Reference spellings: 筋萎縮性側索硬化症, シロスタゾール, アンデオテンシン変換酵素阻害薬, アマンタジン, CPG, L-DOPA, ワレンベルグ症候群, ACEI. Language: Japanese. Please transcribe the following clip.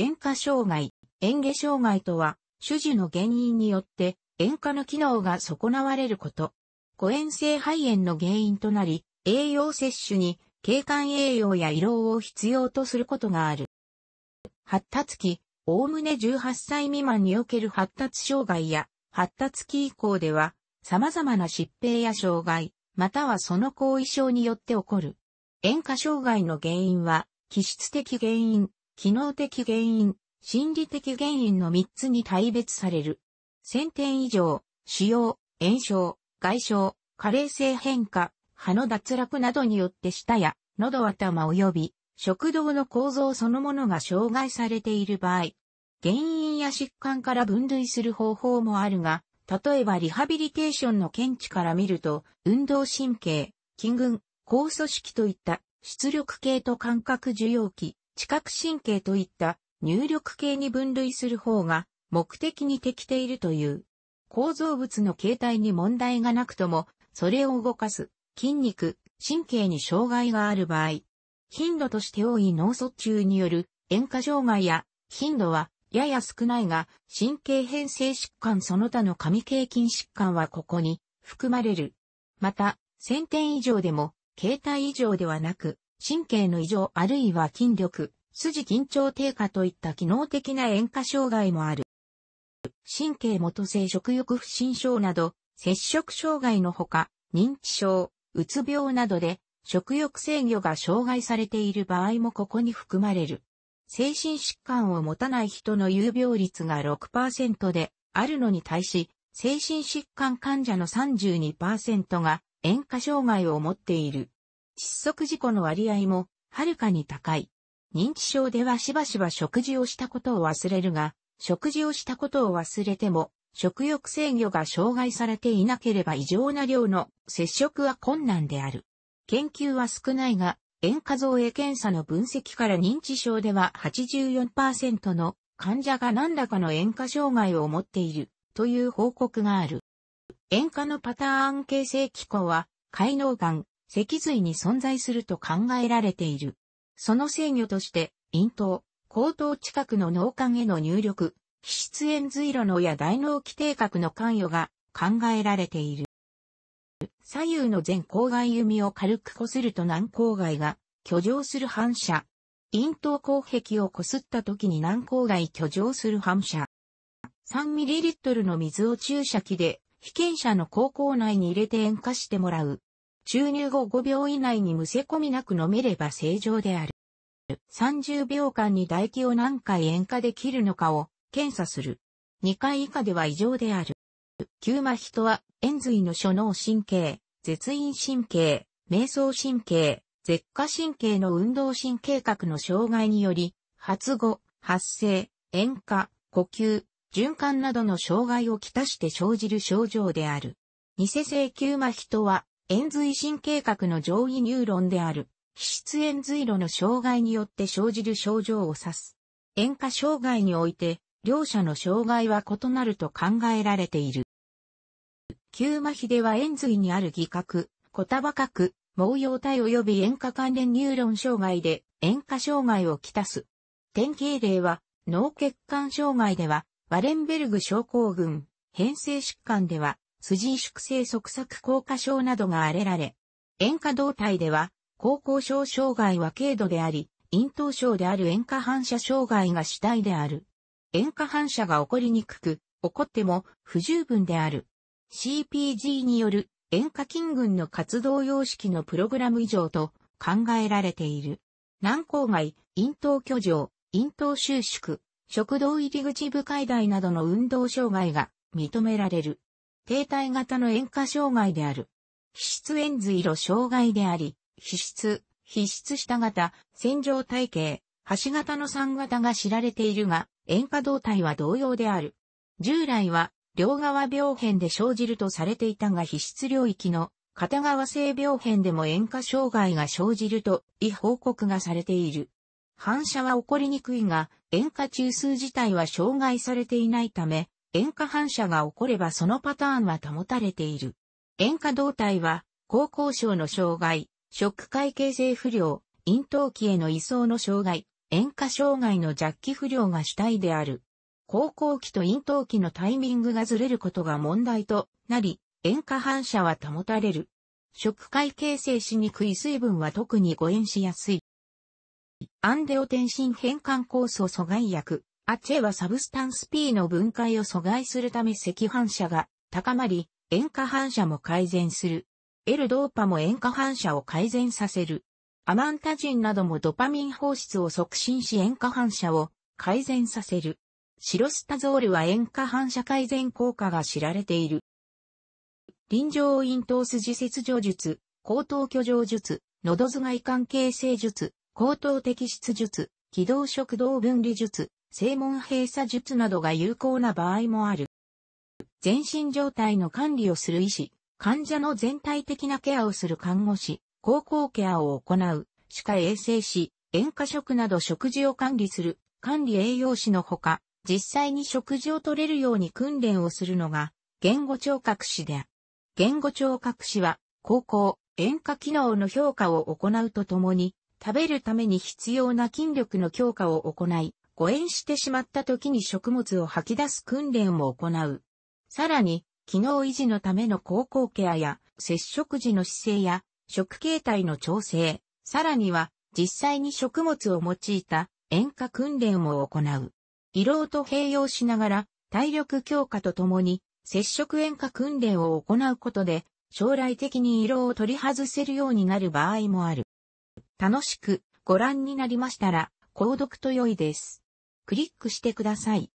塩化障害。塩化障害とは、種々の原因によって塩化の機能が損なわれること。誤嚥性肺炎の原因となり、栄養摂取に景観栄養や胃ろうを必要とすることがある。発達期、おおむね18歳未満における発達障害や、発達期以降では、様々な疾病や障害、またはその後遺症によって起こる。塩化障害の原因は、気質的原因、機能的原因、心理的原因の3つに大別される。1000点以上、腫瘍、炎症、外傷、加齢性変化、歯の脱落などによって舌や喉頭及び食道の構造そのものが障害されている場合、原因や疾患から分類する方法もあるが、例えばリハビリテーションの見地から見ると、運動神経、筋群、硬組織といった出力系と感覚受容器、知覚神経といった入力系に分類する方が目的に適しているという。構造物の形態に問題がなくとも、それを動かす筋肉、神経に障害がある場合、頻度として多い脳卒中による塩化障害や、頻度はやや少ないが、神経変性疾患その他の神経筋疾患はここに含まれる。また、1000点以上でも、形態異常ではなく、神経の異常あるいは筋力、筋緊張低下といった機能的な塩化障害もある。神経元性食欲不振症など、摂食障害のほか、認知症、うつ病などで、食欲制御が障害されている場合もここに含まれる。精神疾患を持たない人の有病率が 6% であるのに対し、精神疾患患者の 32% が塩化障害を持っている。窒息事故の割合もはるかに高い。認知症ではしばしば食事をしたことを忘れるが、食事をしたことを忘れても、食欲制御が障害されていなければ異常な量の摂食は困難である。研究は少ないが、塩化造影検査の分析から認知症では 84% の患者が何らかの塩化障害を持っているという報告がある。塩化のパターン形成機構は、解膿岩、脊髄に存在すると考えられている。その制御として、咽頭、後頭近くの脳幹への入力、皮質延髄路のや大脳基底核の関与が考えられている。左右の前口蓋弓を軽く擦ると軟口蓋が挙上する反射。咽頭口壁を擦った時に軟口蓋挙上する反射。3ml の水を注射器で被験者の口腔内に入れて塩化してもらう。注入後5秒以内にむせ込みなく飲めれば正常である。30秒間に唾液を何回塩化できるのかを検査する。2回以下では異常である。旧麻痺とは、延髄の諸脳神経、舌咽神経、迷走神経、舌下神経の運動神経核の障害により、発語、発声、塩化、呼吸、循環などの障害をきたして生じる症状である。偽性旧麻痺とは、延髄神経核の上位ニューロンである。皮質延髄路の障害によって生じる症状を指す。塩化障害において、両者の障害は異なると考えられている。旧麻痺では延髄にある義核、小束核、毛様体及び塩化関連ニューロン障害で塩化障害をきたす。典型例は、脳血管障害では、ワレンベルグ症候群、変性疾患では、筋萎縮性側索硬化症などが挙げられ、塩化動態では、口腔症障害は軽度であり、咽頭症である塩化反射障害が主体である。塩化反射が起こりにくく、起こっても不十分である。CPG による塩化筋群の活動様式のプログラム異常と考えられている。軟口蓋、咽頭挙上、咽頭収縮、食道入り口部解大などの運動障害が認められる。停滞型の塩化障害である。皮質延髄路障害であり、皮質下型、線状体系、橋型の3型が知られているが、塩化動態は同様である。従来は、両側病変で生じるとされていたが皮質領域の片側性病変でも塩化障害が生じるという報告がされている。反射は起こりにくいが、塩化中枢自体は障害されていないため、塩化反射が起こればそのパターンは保たれている。塩化動態は、口腔症の障害、食介形成不良、咽頭器への移送の障害、塩化障害の弱気不良が主体である。高校期と咽頭期のタイミングがずれることが問題となり、塩化反射は保たれる。食解形成しにくい水分は特に誤嚥しやすい。アンデオテンシン変換酵素阻害薬、ACEIはサブスタンス P の分解を阻害するため赤反射が高まり、塩化反射も改善する。L-DOPAも塩化反射を改善させる。アマンタジンなどもドパミン放出を促進し塩化反射を改善させる。シロスタゾールは塩化反射改善効果が知られている。臨場咽頭筋切除術、喉頭去除術、喉頭蓋管形成術、喉頭摘出術、気道食道分離術、正門閉鎖術などが有効な場合もある。全身状態の管理をする医師、患者の全体的なケアをする看護師、口腔ケアを行う、歯科衛生士、塩化食など食事を管理する、管理栄養士のほか、実際に食事を取れるように訓練をするのが、言語聴覚士である。言語聴覚士は、口腔、塩化機能の評価を行うとともに、食べるために必要な筋力の強化を行い、誤嚥してしまった時に食物を吐き出す訓練も行う。さらに、機能維持のための口腔ケアや、接触時の姿勢や、食形態の調整、さらには、実際に食物を用いた塩化訓練も行う。胃ろうと併用しながら、体力強化とともに、接触塩化訓練を行うことで、将来的に胃ろうを取り外せるようになる場合もある。楽しくご覧になりましたら、購読と良いです。クリックしてください。